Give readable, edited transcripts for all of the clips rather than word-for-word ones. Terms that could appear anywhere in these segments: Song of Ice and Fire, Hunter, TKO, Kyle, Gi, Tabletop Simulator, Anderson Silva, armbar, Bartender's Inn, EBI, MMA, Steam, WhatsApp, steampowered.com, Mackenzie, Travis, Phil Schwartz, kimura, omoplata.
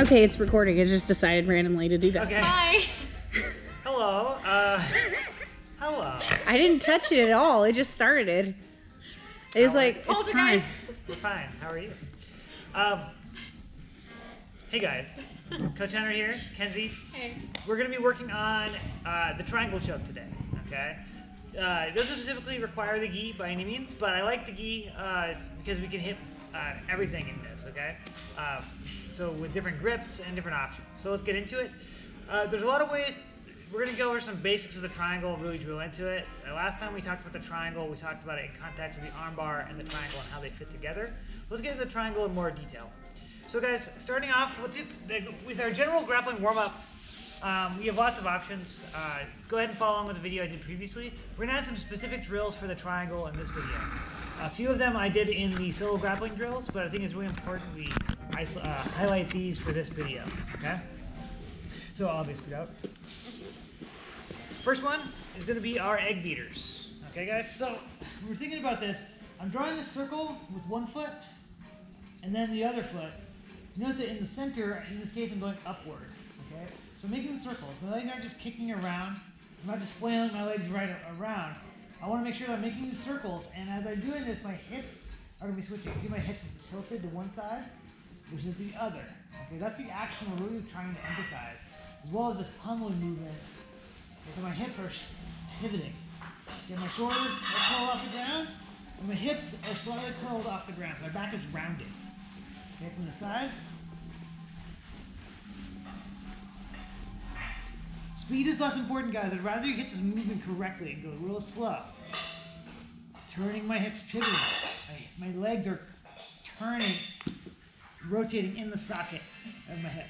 Okay, it's recording. I just decided randomly to do that. Okay. Hi. Hello. Hello. I didn't touch it at all. It just started. It was like, it's time. We're fine. How are you? Hey guys. Coach Hunter here. Kenzie. Hey. We're going to be working on the triangle choke today. Okay. It doesn't specifically require the gi by any means, but I like the gi because we can hit everything in this, okay? So with different grips and different options. So let's get into it. There's a lot of ways. We're going to go over some basics of the triangle, really drill into it. Last time we talked about the triangle, we talked about it in context of the armbar and the triangle and how they fit together. Let's get into the triangle in more detail. So guys, starting off with our general grappling warm-up, we have lots of options. Go ahead and follow along with the video I did previously. We're going to add some specific drills for the triangle in this video. A few of them I did in the solo grappling drills, but I think it's really important we highlight these for this video, okay? So I'll be screwed out. First one is going to be our egg beaters. Okay guys, so when we're thinking about this, I'm drawing a circle with one foot and then the other foot. You notice that in the center, in this case I'm going upward, okay? So I'm making circles. My legs aren't just kicking around. I'm not just flailing my legs right around. I want to make sure that I'm making these circles, and as I'm doing this, my hips are going to be switching. You see my hips is tilted to one side versus the other. Okay, that's the action we're really trying to emphasize, as well as this pummeling movement. Okay, so my hips are pivoting. Okay, my shoulders are curled off the ground, and my hips are slightly curled off the ground. My back is rounded. Okay, from the side. Speed is less important, guys. I'd rather you hit this movement correctly and go real slow. Turning my hips, pivoting. My legs are turning, rotating in the socket of my hip.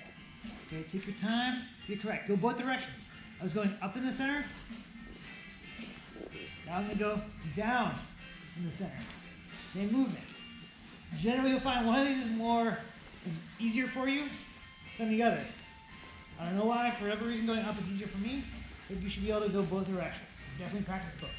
Okay, take your time, get correct. Go both directions. I was going up in the center. Now I'm going to go down in the center. Same movement. Generally, you'll find one of these is easier for you than the other. I don't know why, for every reason going up is easier for me, but you should be able to go both directions. Definitely practice both.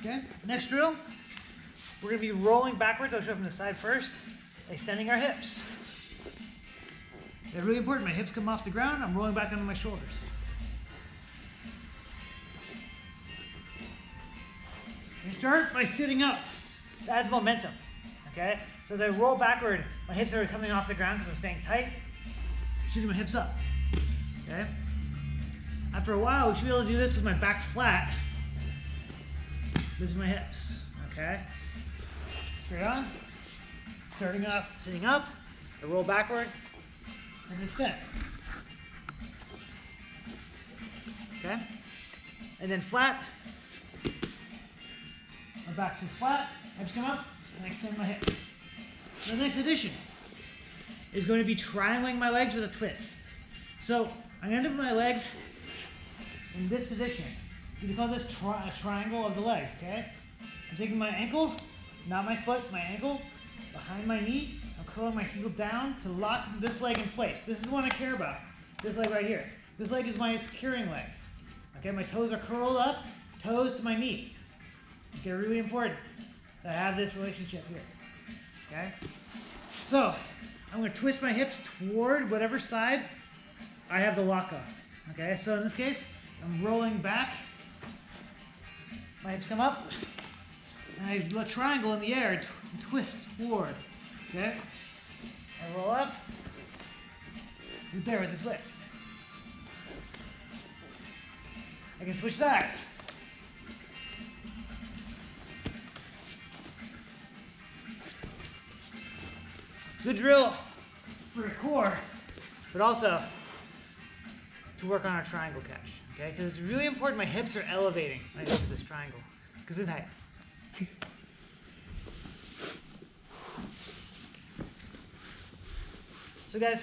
Okay, next drill, we're going to be rolling backwards. I'll show from the side first, extending our hips. They're really important. My hips come off the ground, I'm rolling back onto my shoulders. I start by sitting up. That's momentum, okay? So as I roll backward, my hips are coming off the ground because I'm staying tight, shooting my hips up, okay? After a while, we should be able to do this with my back flat, lifting my hips, okay? Straight on, starting off, sitting up, I roll backward, and extend, okay? And then flat, my back stays flat, hips come up, and I extend my hips. The next addition is going to be triangling my legs with a twist. So I'm going to put my legs in this position. We call this a triangle of the legs, okay? I'm taking my ankle, not my foot, my ankle, behind my knee. I'm curling my heel down to lock this leg in place. This is the one I care about, this leg right here. This leg is my securing leg. Okay, my toes are curled up, toes to my knee. Okay, really important. I have this relationship here, okay? So, I'm going to twist my hips toward whatever side I have the lock on, okay? So in this case, I'm rolling back, my hips come up, and I do a triangle in the air, and twist toward, okay? I roll up, right there with the twist. I can switch sides. It's a good drill for the core, but also to work on our triangle catch, okay? Because it's really important my hips are elevating right into this triangle, because it's tight. So guys,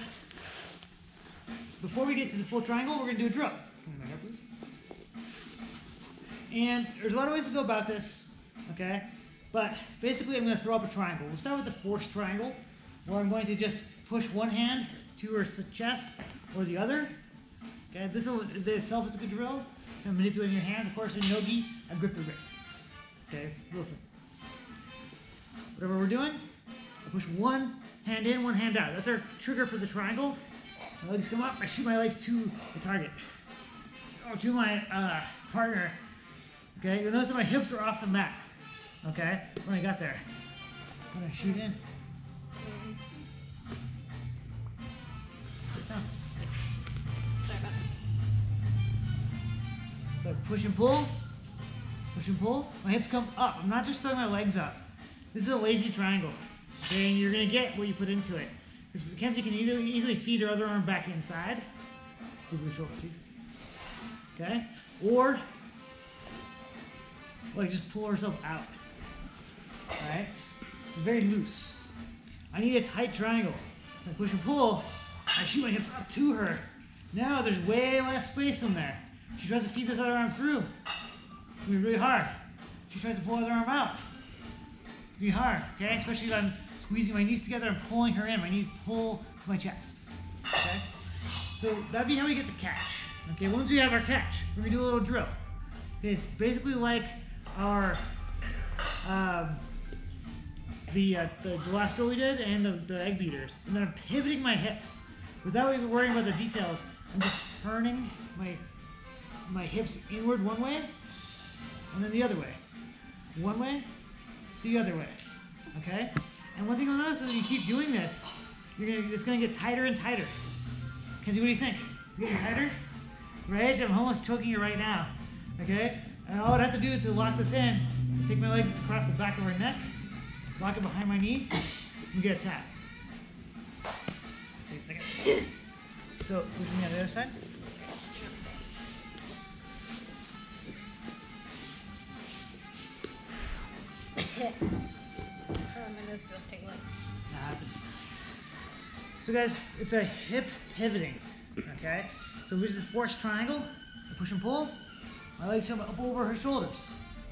before we get to the full triangle, we're going to do a drill. Can you help please? And there's a lot of ways to go about this, okay? But basically I'm going to throw up a triangle. We'll start with the force triangle, where I'm going to just push one hand to her chest or the other. Okay, this itself is a good drill. Manipulating your hands, of course, in no gi, I grip the wrists. Okay, listen. Whatever we're doing, I push one hand in, one hand out. That's our trigger for the triangle. My legs come up, I shoot my legs to the target. Or to my partner. Okay, you'll notice that my hips are off the mat. Okay, when I got there. When I shoot in. Sorry about that. So I push and pull. Push and pull. My hips come up. I'm not just throwing my legs up. This is a lazy triangle. Okay, and you're going to get what you put into it. Because Mackenzie can easily feed her other arm back inside. Okay? Or, like, just pull herself out. Alright? It's very loose. I need a tight triangle. I push and pull. I shoot my hips up to her. Now there's way less space in there. She tries to feed this other arm through. It's going to be really hard. She tries to pull the other arm out. It's going to be hard, okay? Especially if I'm squeezing my knees together and pulling her in. My knees pull to my chest, okay? So that'd be how we get the catch, okay? Once we have our catch, we're going to do a little drill. Okay, it's basically like our, the last drill we did and the egg beaters. And then I'm pivoting my hips. Without even worrying about the details, I'm just turning my hips inward one way, and then the other way. One way, the other way, okay? And one thing you'll notice is if you keep doing this, it's gonna get tighter and tighter. Kenzie, what do you think? It's getting tighter? Right? I'm almost choking you right now, okay? And all I'd have to do to lock this in is take my leg across the back of her neck, lock it behind my knee, and get a tap. So, we can have the other side. My nose feels tingling. That happens. So, guys, it's a hip pivoting. Okay? So, we just force triangle, push and pull. My legs come up over her shoulders.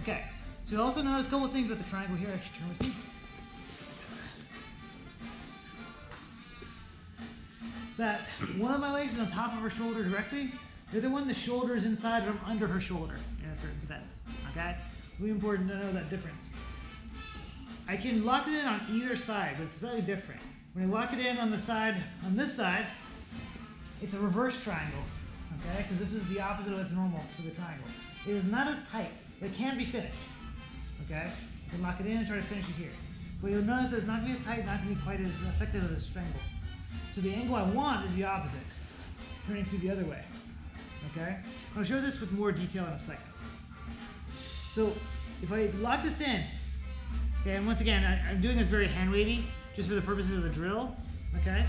Okay. So, you also notice a couple of things with the triangle here. Actually, turn with me. That one of my legs is on top of her shoulder directly. The other one, the shoulder is inside from under her shoulder in a certain sense, okay? Really important to know that difference. I can lock it in on either side, but it's slightly different. When I lock it in on the side, on this side, it's a reverse triangle, okay? Because this is the opposite of what's normal for the triangle. It is not as tight, but it can be finished, okay? You can lock it in and try to finish it here. But you'll notice that it's not gonna be as tight, not gonna be quite as effective as a triangle. So the angle I want is the opposite, turning to the other way, okay? I'll show this with more detail in a second. So if I lock this in, okay, and once again, I'm doing this very hand wavy, just for the purposes of the drill, okay?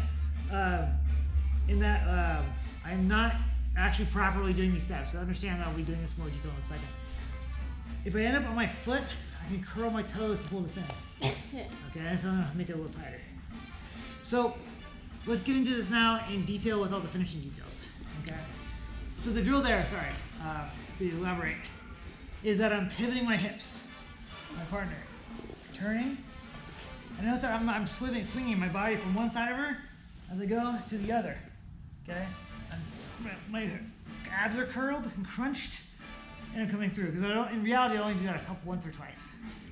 In that I'm not actually properly doing these steps, so understand that I'll be doing this in more detail in a second. If I end up on my foot, I can curl my toes to pull this in, okay? So I'm gonna make it a little tighter. So, let's get into this now in detail with all the finishing details, okay? So the drill there, sorry, to elaborate, is that I'm pivoting my hips, my partner, turning, and notice that I'm swinging my body from one side of her as I go to the other, okay? My abs are curled and crunched, and I'm coming through, because I don't, in reality, I only do that a couple, once or twice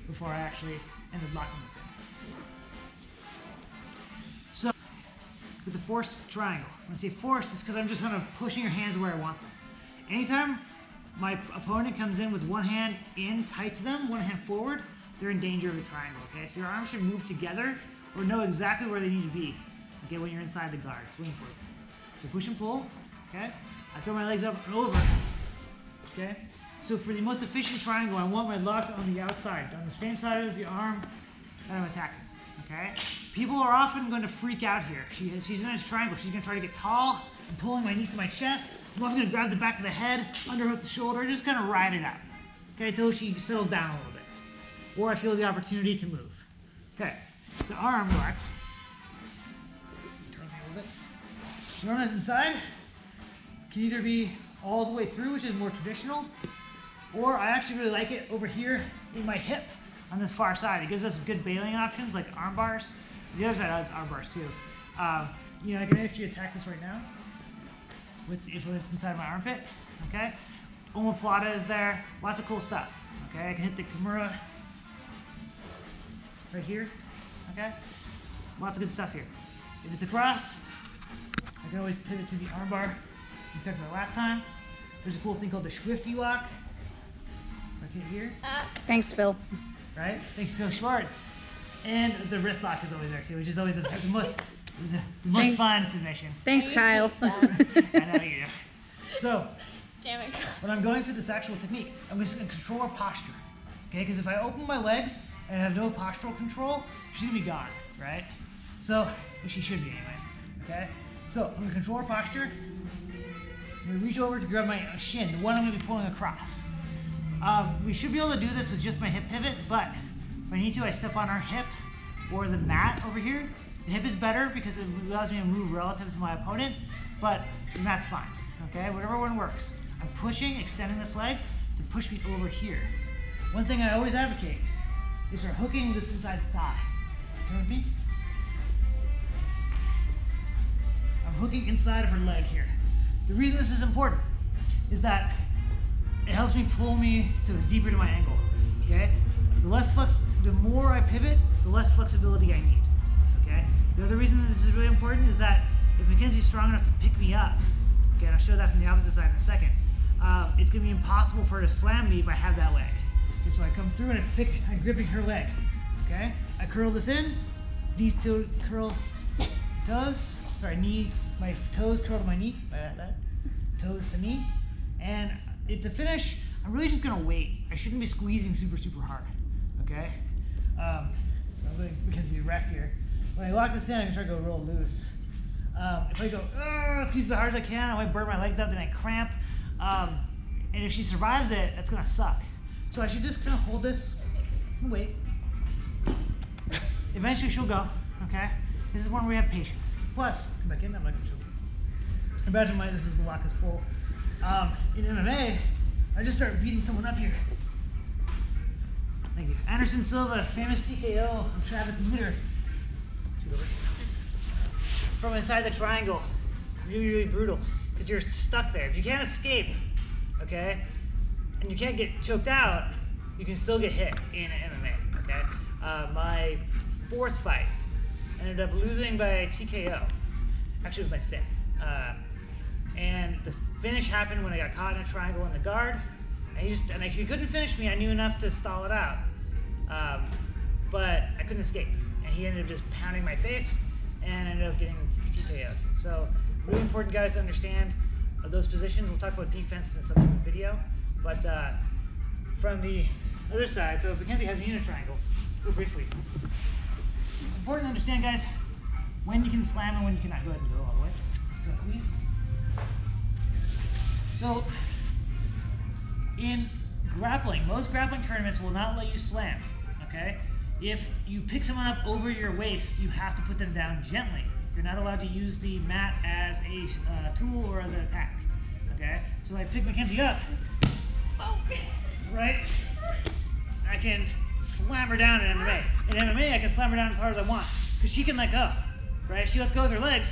before I actually end up locking this in. With the forced triangle. When I say forced, it's because I'm just kind of pushing your hands where I want them. Anytime my opponent comes in with one hand in tight to them, one hand forward, they're in danger of a triangle, okay? So your arms should move together or know exactly where they need to be, okay, when you're inside the guard. It's really important. So push and pull, okay? I throw my legs up and over, okay? So for the most efficient triangle, I want my lock on the outside, on the same side as the arm that I'm attacking. Okay? People are often going to freak out here. She's in a triangle. She's going to try to get tall. I'm pulling my knees to my chest. I'm often going to grab the back of the head, underhook the shoulder, just kind of ride it out. Okay, until she settles down a little bit. Or I feel the opportunity to move. Okay, the arm locks. Turn that a little bit. The arm that's inside can either be all the way through, which is more traditional, or I actually really like it over here in my hip. On this far side, it gives us good bailing options like arm bars. The other side has arm bars too. You know, I can actually attack this right now with if it's inside my armpit, okay? omoplata is there, lots of cool stuff. Okay, I can hit the kimura right here, okay? Lots of good stuff here. If it's a cross, I can always pivot to the armbar. We talked about last time. There's a cool thing called the Swifty Lock. Right here. Thanks, Phil. Right? Thanks, Phil Schwartz. And the wrist lock is always there too, which is always the most fun submission. Thanks, Kyle. I know you do. So, damn it. When I'm going through this actual technique, I'm just going to control our posture. Okay? Because if I open my legs and I have no postural control, she's going to be gone, right? So, she should be anyway. Okay? So, I'm going to control our posture. I'm going to reach over to grab my shin, the one I'm going to be pulling across. We should be able to do this with just my hip pivot, but if I need to, I step on our hip or the mat over here. The hip is better because it allows me to move relative to my opponent, but the mat's fine, okay? Whatever one works. I'm pushing, extending this leg to push me over here. One thing I always advocate is for hooking this inside thigh. Turn with me. I'm hooking inside of her leg here. The reason this is important is that it helps me pull me to the deeper to my angle, okay? The more I pivot, the less flexibility I need, okay? The other reason that this is really important is that if Mackenzie's strong enough to pick me up, okay, and I'll show that from the opposite side in a second, it's gonna be impossible for her to slam me if I have that leg. Okay, so I come through and I'm gripping her leg, okay? I curl this in, these two curl toes, sorry, knee, my toes curl to my knee, toes to knee, and to finish, I'm really just gonna wait. I shouldn't be squeezing super, super hard, okay? So I'm going because you rest here. When I lock this in, I can try to go real loose. If I go, squeeze as hard as I can, I might burn my legs up, then I cramp. And if she survives it, that's gonna suck. So I should just kind of hold this and wait. Eventually she'll go, okay? This is one where we have patience. Plus, come back in, I'm not gonna show you. Imagine this is the lock is full. In MMA, I just started beating someone up here. Thank you. Anderson Silva, famous TKO of Travis from inside the triangle. Really, really brutal because you're stuck there. If you can't escape, okay, and you can't get choked out, you can still get hit in MMA, okay? My fourth fight, I ended up losing by TKO. Actually, it was my fifth. And the finish happened when I got caught in a triangle in the guard. And he couldn't finish me. I knew enough to stall it out. But I couldn't escape. And he ended up just pounding my face and ended up getting TKO'd. So really important, guys, to understand those positions. We'll talk about defense in a subsequent video. But from the other side, so Mackenzie has a unit triangle. Real briefly. It's important to understand, guys, when you can slam and when you cannot. Go ahead and go all the way. So please. So, in grappling, most grappling tournaments will not let you slam, okay? If you pick someone up over your waist, you have to put them down gently. You're not allowed to use the mat as a tool or as an attack, okay? So I pick Mackenzie up, right? I can slam her down in MMA. In MMA, I can slam her down as hard as I want, because she can let go, right? She lets go with her legs.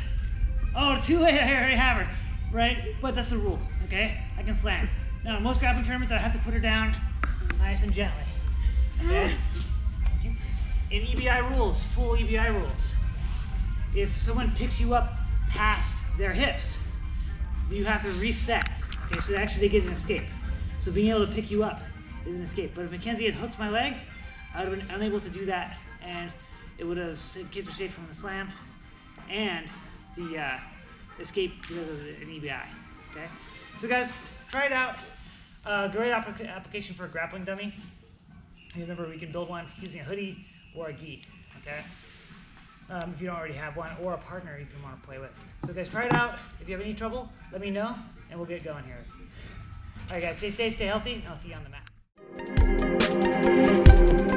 Oh, too late, I already have her, right? But that's the rule. Okay, I can slam. Now, in most grappling tournaments, I have to put her down nice and gently. Okay? In EBI rules, full EBI rules, if someone picks you up past their hips, you have to reset. Okay, so actually they get an escape. So being able to pick you up is an escape. But if Mackenzie had hooked my leg, I would have been unable to do that, and it would have kept her safe from the slam and the escape because of an EBI. Okay? So guys, try it out. Great application for a grappling dummy. Remember, we can build one using a hoodie or a gi, okay? If you don't already have one, or a partner you can want to play with. So guys, try it out. If you have any trouble, let me know, and we'll get going here. All right, guys, stay safe, stay healthy, and I'll see you on the mat.